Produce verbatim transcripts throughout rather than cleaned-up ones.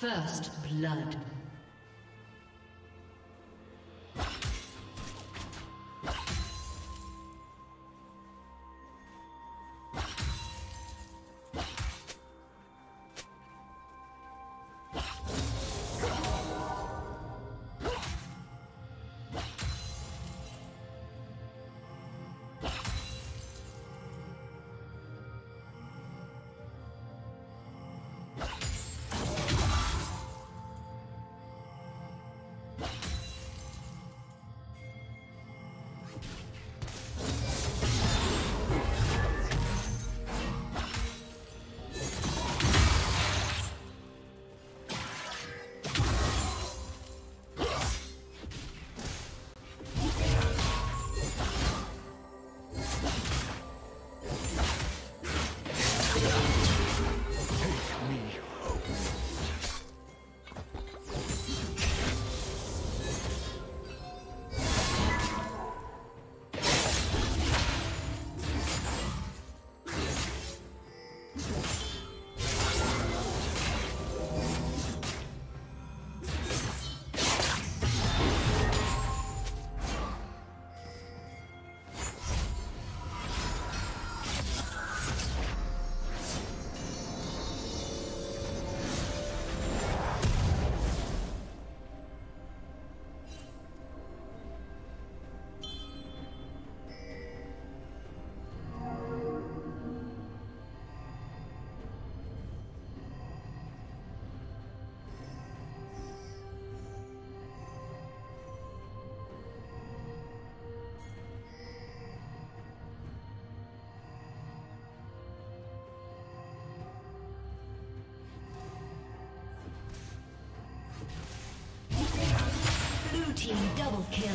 First blood. Team double kill.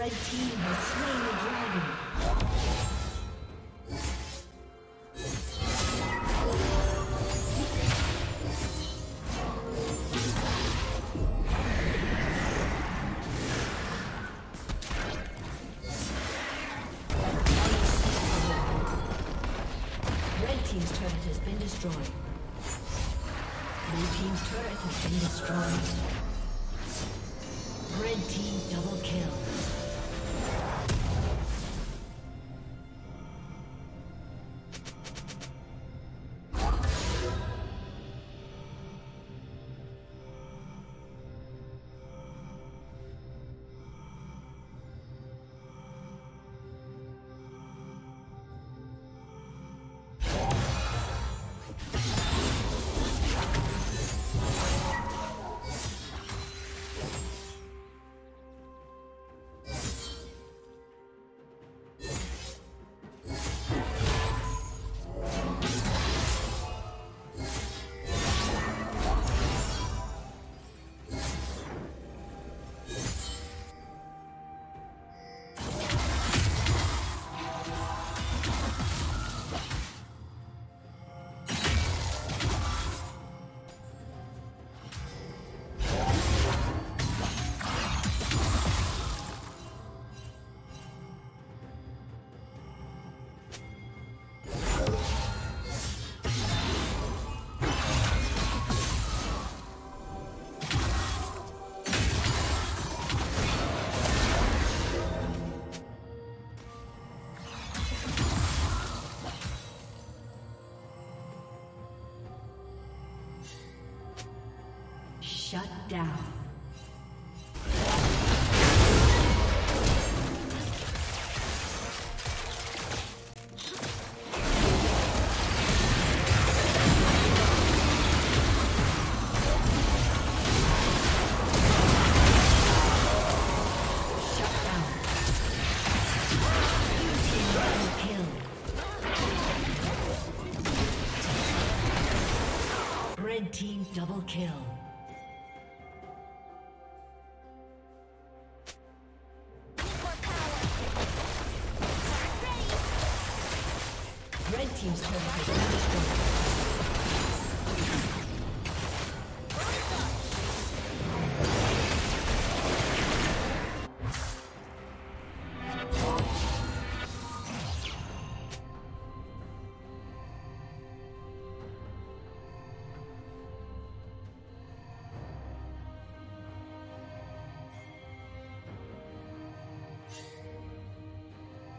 Red team has slain the dragon. Shut down. Team's turn to destroy.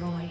destroyed.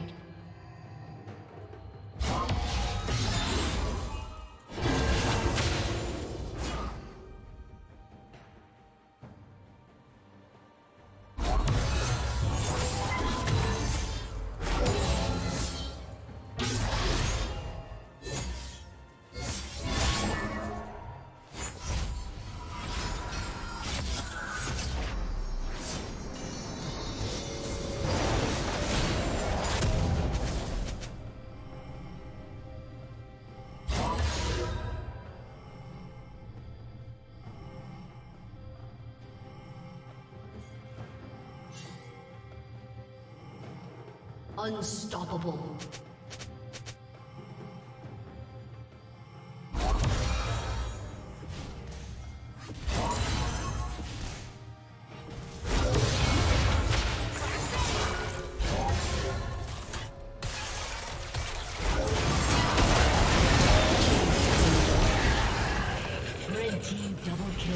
Unstoppable. Red team double kill.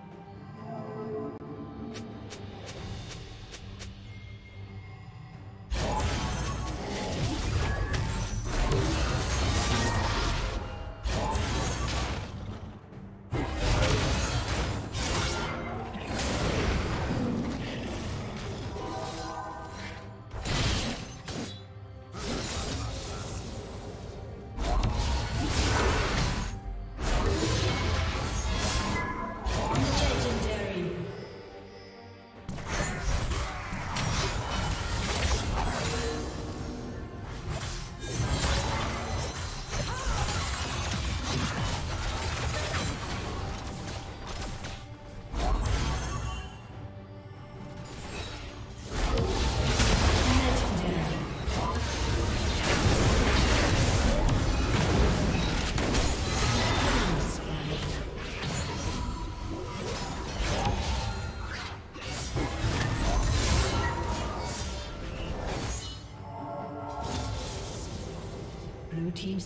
Team's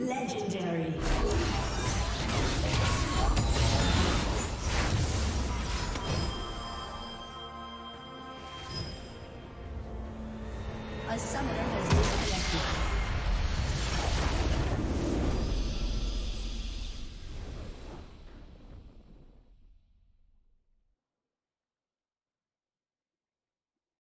Legendary.